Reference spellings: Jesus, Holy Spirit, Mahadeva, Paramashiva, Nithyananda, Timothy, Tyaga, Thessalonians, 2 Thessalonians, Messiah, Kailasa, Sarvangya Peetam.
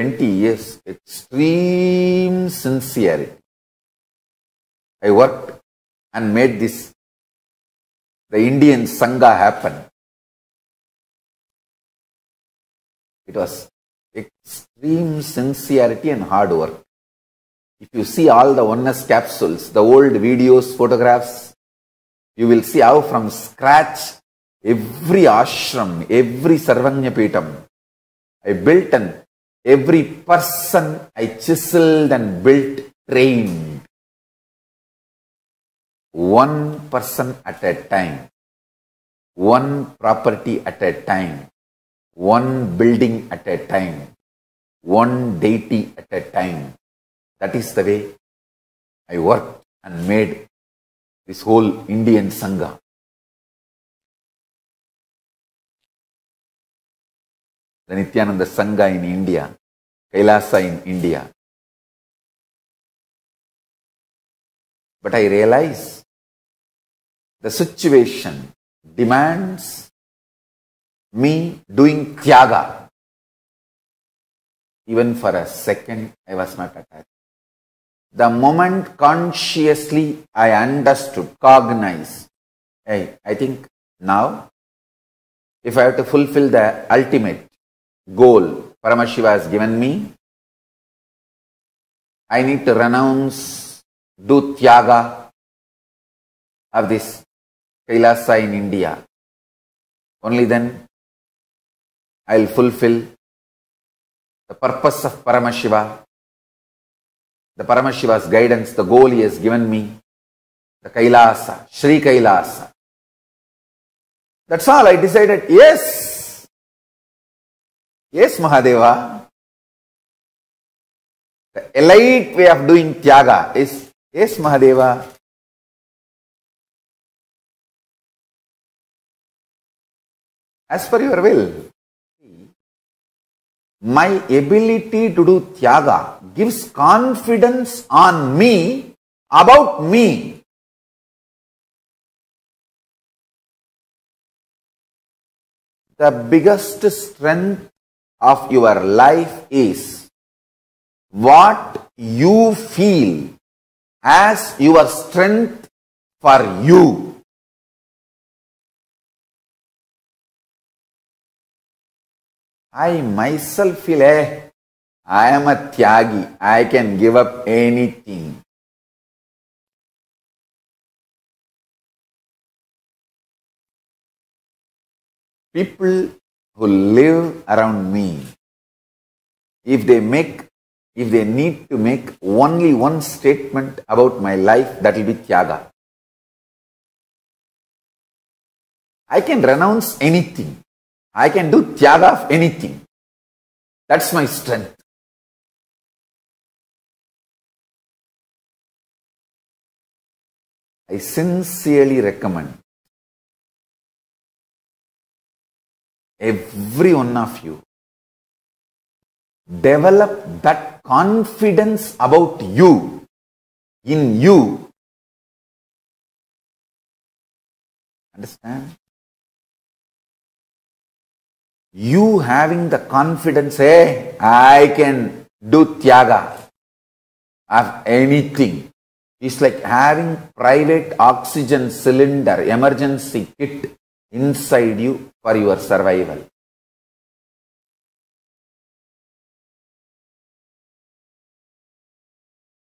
20 years, extreme sincerity. I worked and made this, the Indian Sangha happen. It was extreme sincerity and hard work. If you see all the oneness capsules, the old videos, photographs, you will see how from scratch every ashram, every Sarvangya Peetam, I built, and every person I chiseled and built, trained. One person at a time, one property at a time, one building at a time, one deity at a time. That is the way I worked and made this whole Indian Sangha. The Nithyananda Sangha in India, Kailasa in India. But I realize the situation demands me doing Tyaga. Even for a second, I was not attached. The moment consciously I understood, cognized, hey, I think now, if I have to fulfill the ultimate goal Paramashiva has given me, I need to renounce, do Tyaga of this Kailasa in India. Only then I will fulfill the purpose of Paramashiva, the Paramashiva's guidance, the goal he has given me, the Kailasa, Shri Kailasa. That's all. I decided, yes, yes Mahadeva, the elite way of doing Tyaga is, yes Mahadeva, as per your will. My ability to do Tyaga gives confidence on me, about me. The biggest strength of your life is what you feel as your strength for you. I myself feel, hey, I am a Tyagi, I can give up anything. People who live around me, if they need to make only one statement about my life, that will be Tyaga. I can renounce anything. I can do Tyaga of anything. That's my strength. I sincerely recommend every one of you develop that confidence about you, in you. Understand? You having the confidence, hey, I can do Tyaga of anything. It's like having private oxygen cylinder, emergency kit inside you for your survival.